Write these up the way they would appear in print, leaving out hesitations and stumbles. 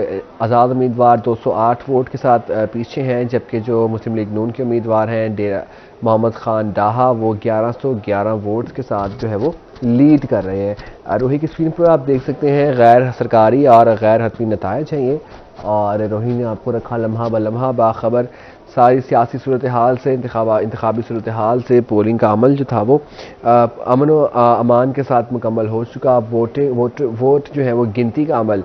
आज़ाद उम्मीदवार 208 वोट के साथ पीछे हैं, जबकि जो मुस्लिम लीग नून के उम्मीदवार हैं डेरा मोहम्मद खान डाहा वो 1111 वोट के साथ जो है वो लीड कर रहे हैं। रोही की स्क्रीन पर आप देख सकते हैं गैर सरकारी और गैर हतमी नतायज हैं ये, और रोही ने आपको रखा लम्हा ब लम्हा बाखबर सारी सियासी सूरत हाल से, इंतखाबी सूरत हाल से। पोलिंग का अमल जो था वो अमन व अमान के साथ मुकम्मल हो चुका। वोट जो है वो गिनती का अमल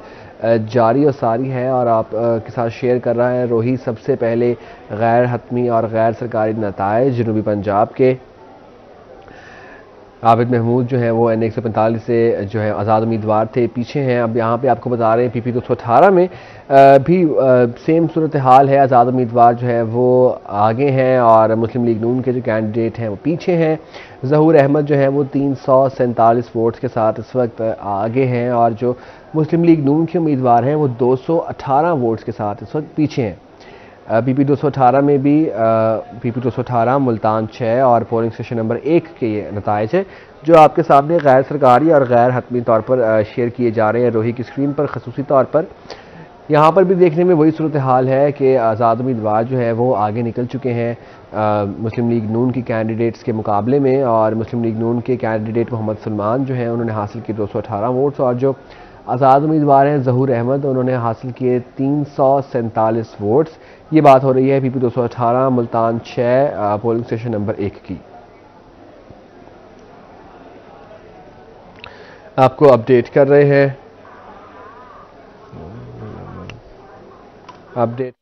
जारी और सारी है और आप के साथ शेयर कर रहा है रोही। सबसे पहले गैर हतमी और गैर सरकारी नतायज जनूबी पंजाब के आबिद महमूद जो है वो N 145 से जो है आज़ाद उम्मीदवार थे, पीछे हैं। अब यहाँ पे आपको बता रहे हैं PP 218 में भी सेम सूरत हाल है। आज़ाद उम्मीदवार जो है वो आगे हैं और मुस्लिम लीग नून के जो कैंडिडेट हैं वो पीछे हैं। जहूर अहमद जो है वो 347 वोट्स के साथ इस वक्त आगे हैं और जो मुस्लिम लीग नून के उम्मीदवार हैं वो 218 वोट्स के साथ इस वक्त पीछे हैं। PP 218 में भी PP 218 मुल्तान 6 और पोलिंग स्टेशन नंबर 1 के नतायज है जो आपके सामने गैर सरकारी और गैर हतमी तौर पर शेयर किए जा रहे हैं रोही की स्क्रीन पर। खसूसी तौर पर यहाँ पर भी देखने में वही सूरत हाल है कि आज़ाद उम्मीदवार जो है वो आगे निकल चुके हैं मुस्लिम लीग नून की कैंडिडेट्स के मुकाबले में। और मुस्लिम लीग नून के कैंडिडेट मोहम्मद सलमान जो हैं उन्होंने हासिल किए 218 वोट्स और जो आज़ाद उम्मीदवार हैं जहूर अहमद उन्होंने हासिल किए 347 वोट्स। ये बात हो रही है PP 218 Multan 6 polling station number 1 की। आपको अपडेट कर रहे हैं।